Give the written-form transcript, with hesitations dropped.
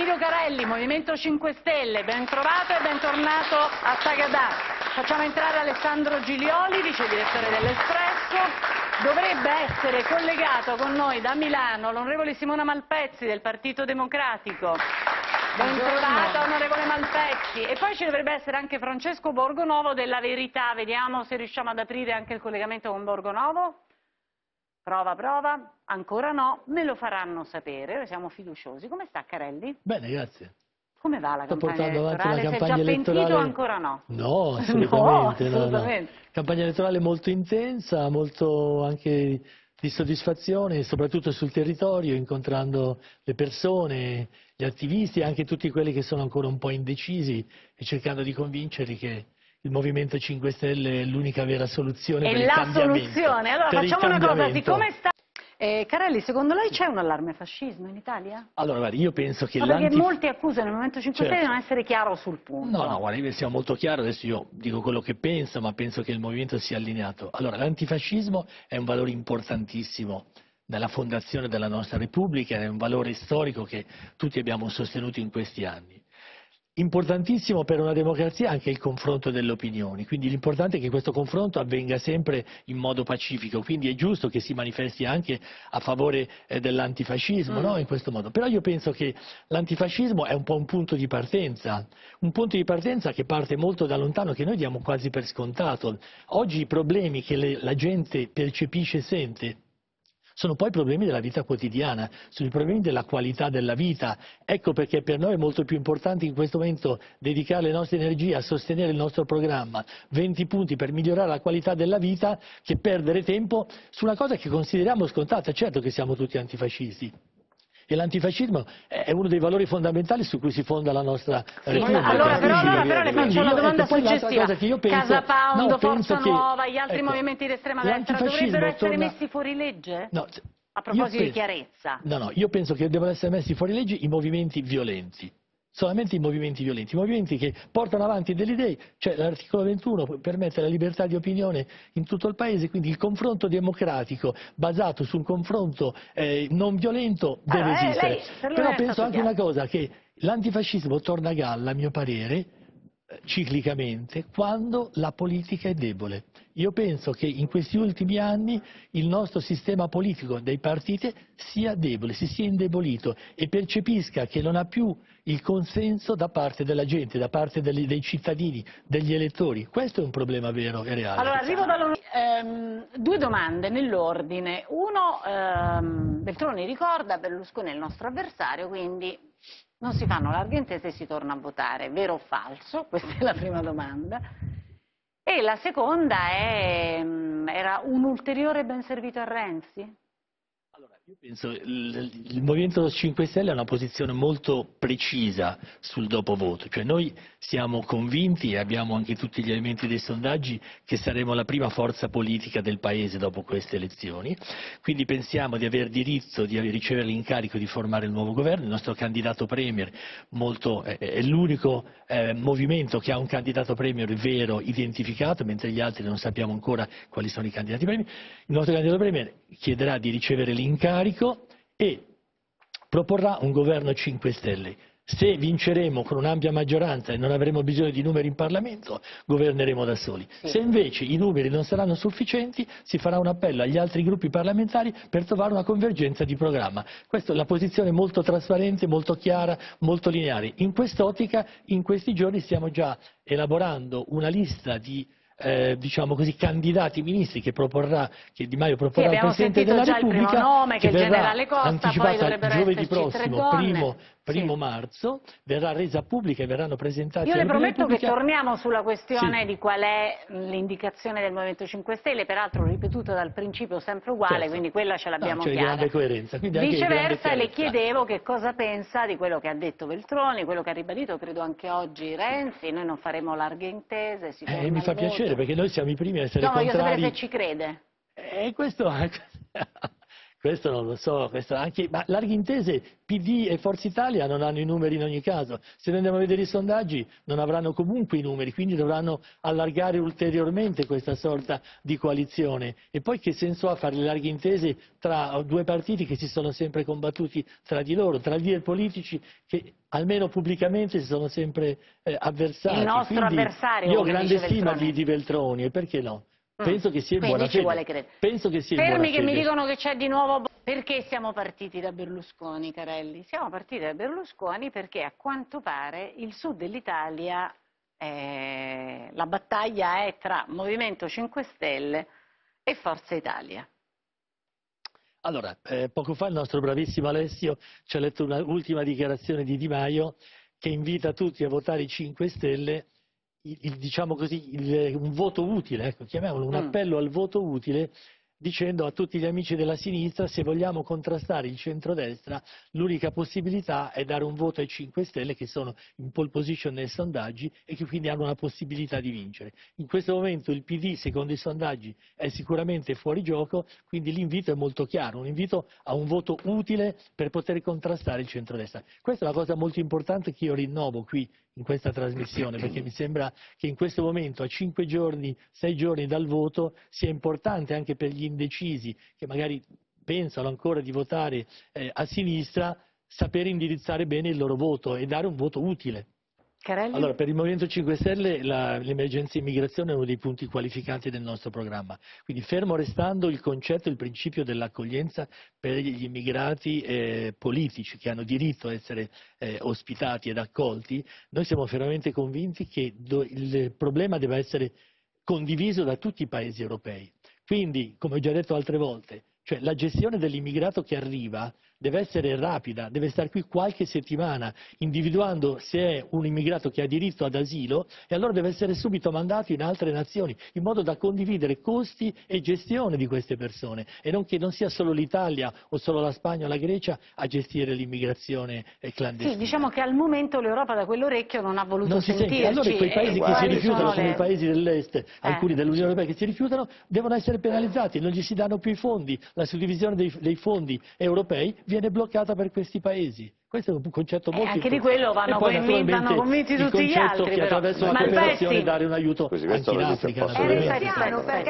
Emilio Carelli, Movimento 5 Stelle, ben trovato e bentornato a Tagadà. Facciamo entrare Alessandro Giglioli, vice direttore dell'Espresso. Dovrebbe essere collegato con noi da Milano l'onorevole Simona Malpezzi del Partito Democratico. Ben trovata, onorevole Malpezzi. E poi ci dovrebbe essere anche Francesco Borgonovo della Verità. Vediamo se riusciamo ad aprire anche il collegamento con Borgonovo. Prova. Ancora no, me lo faranno sapere, siamo fiduciosi. Come sta Carelli? Bene, grazie. Come va la campagna elettorale? Sei già pentito o ancora no? No, assolutamente. No, assolutamente. No. Campagna elettorale molto intensa, molto anche di soddisfazione, soprattutto sul territorio, incontrando le persone, gli attivisti, anche tutti quelli che sono ancora un po' indecisi e cercando di convincerli che il Movimento 5 Stelle è l'unica vera soluzione per il cambiamento. È la soluzione. Allora facciamo una cosa, siccome sta... Carelli, secondo lei c'è un allarme fascismo in Italia? Allora, guarda, io penso che... perché molti accusano il Movimento 5 Stelle di non essere chiaro sul punto. No, guarda, io siamo molto chiaro, adesso io dico quello che penso, ma penso che il Movimento sia allineato. Allora, l'antifascismo è un valore importantissimo della fondazione della nostra Repubblica, è un valore storico che tutti abbiamo sostenuto in questi anni. Importantissimo per una democrazia anche il confronto delle opinioni, quindi l'importante è che questo confronto avvenga sempre in modo pacifico, quindi è giusto che si manifesti anche a favore dell'antifascismo, no? In questo modo. Però io penso che l'antifascismo è un po' un punto di partenza che parte molto da lontano, che noi diamo quasi per scontato. Oggi i problemi che la gente percepisce e sente sono poi problemi della vita quotidiana, sono i problemi della qualità della vita. Ecco perché per noi è molto più importante in questo momento dedicare le nostre energie a sostenere il nostro programma, 20 punti per migliorare la qualità della vita, che perdere tempo su una cosa che consideriamo scontata. Certo che siamo tutti antifascisti. E l'antifascismo è uno dei valori fondamentali su cui si fonda la nostra Repubblica. Allora, le faccio una domanda suggestiva. Casa Pound, Forza Nuova, gli altri movimenti di estrema destra dovrebbero essere messi fuori legge? No. A proposito di chiarezza. No, io penso che devono essere messi fuori legge i movimenti violenti. Solamente i movimenti violenti, che portano avanti delle idee, cioè l'articolo 21 permette la libertà di opinione in tutto il paese, quindi il confronto democratico basato su un confronto non violento deve esistere. Però penso anche una cosa, che l'antifascismo torna a galla, a mio parere, ciclicamente, quando la politica è debole. Io penso che in questi ultimi anni il nostro sistema politico dei partiti sia debole, si sia indebolito e percepisca che non ha più il consenso da parte della gente, da parte dei cittadini, degli elettori. Questo è un problema vero e reale. Allora, arrivo due domande nell'ordine. Uno, Veltroni ricorda, Berlusconi è il nostro avversario, quindi non si fanno larghe intese e si torna a votare. Vero o falso? Questa è la prima domanda. E la seconda è, era un ulteriore ben servito a Renzi? Allora, io penso che il Movimento 5 Stelle ha una posizione molto precisa sul dopovoto, cioè noi siamo convinti e abbiamo anche tutti gli elementi dei sondaggi che saremo la prima forza politica del Paese dopo queste elezioni, quindi pensiamo di aver diritto di ricevere l'incarico di formare il nuovo governo. Il nostro candidato premier è l'unico movimento che ha un candidato premier vero identificato, mentre gli altri non sappiamo ancora quali sono i candidati premier. Il nostro candidato premier chiederà di ricevere l'incarico e proporrà un governo 5 Stelle. Se vinceremo con un'ampia maggioranza e non avremo bisogno di numeri in Parlamento, governeremo da soli. Sì. Se invece i numeri non saranno sufficienti, si farà un appello agli altri gruppi parlamentari per trovare una convergenza di programma. Questa è la posizione molto trasparente, molto chiara, molto lineare. In quest'ottica, in questi giorni stiamo già elaborando una lista di diciamo così, candidati ministri che proporrà, che Di Maio proporrà al Presidente della Repubblica, il primo nome, che il generale Costa, anticipata poi giovedì prossimo, primo marzo, verrà resa pubblica e verranno presentati. Io le prometto che torniamo sulla questione di qual è l'indicazione del Movimento 5 Stelle, peraltro ripetuta dal principio sempre uguale, quindi quella ce l'abbiamo chiara. Viceversa, le chiedevo che cosa pensa di quello che ha detto Veltroni, quello che ha ribadito credo anche oggi Renzi. Noi non faremo larghe intese, mi fa piacere, perché noi siamo i primi a essere contrari. No, voglio sapere se ci crede. Questo Questo non lo so, questo anche, ma larghe intese PD e Forza Italia non hanno i numeri in ogni caso, se noi andiamo a vedere i sondaggi non avranno comunque i numeri, quindi dovranno allargare ulteriormente questa sorta di coalizione. E poi che senso ha fare le larghe intese tra due partiti che si sono sempre combattuti tra di loro, tra leader politici che almeno pubblicamente si sono sempre avversati. Il nostro quindi avversario, io ho grande stima di Veltroni, e perché no? Penso che sia in buona fede. Fermi che mi dicono che c'è di nuovo. Perché siamo partiti da Berlusconi, Carelli? Siamo partiti da Berlusconi perché a quanto pare il sud dell'Italia, la battaglia è tra Movimento 5 Stelle e Forza Italia. Allora, poco fa il nostro bravissimo Alessio ci ha letto un'ultima dichiarazione di Di Maio che invita tutti a votare i 5 Stelle. Diciamo così, un voto utile, ecco, chiamiamolo un appello al voto utile, dicendo a tutti gli amici della sinistra: se vogliamo contrastare il centrodestra, l'unica possibilità è dare un voto ai 5 Stelle che sono in pole position nei sondaggi e che quindi hanno una possibilità di vincere. In questo momento il PD, secondo i sondaggi, è sicuramente fuori gioco, quindi l'invito è molto chiaro, un invito a un voto utile per poter contrastare il centrodestra. Questa è una cosa molto importante che io rinnovo qui in questa trasmissione, perché mi sembra che in questo momento, a 5 giorni, 6 giorni dal voto, sia importante anche per gli indecisi che magari pensano ancora di votare a sinistra, sapere indirizzare bene il loro voto e dare un voto utile. Carelli? Allora, per il Movimento 5 Stelle l'emergenza immigrazione è uno dei punti qualificanti del nostro programma, quindi fermo restando il concetto e il principio dell'accoglienza per gli immigrati politici che hanno diritto a essere ospitati ed accolti, noi siamo fermamente convinti che il problema debba essere condiviso da tutti i paesi europei. Quindi, come ho già detto altre volte, cioè la gestione dell'immigrato che arriva deve essere rapida, deve stare qui qualche settimana, individuando se è un immigrato che ha diritto ad asilo, e allora deve essere subito mandato in altre nazioni, in modo da condividere costi e gestione di queste persone, e non che non sia solo l'Italia o solo la Spagna o la Grecia a gestire l'immigrazione clandestina. Sì, diciamo che al momento l'Europa da quell'orecchio non ha voluto sentirci. Allora quei paesi che si rifiutano, come i paesi dell'Est, alcuni dell'Unione Europea che si rifiutano, devono essere penalizzati, non gli si danno più i fondi, la suddivisione dei fondi europei viene bloccata per questi paesi. Questo è un concetto molto importante. Anche di quello vanno convinti tutti gli altri. Attraverso la cooperazione dare un aiuto anche in Africa.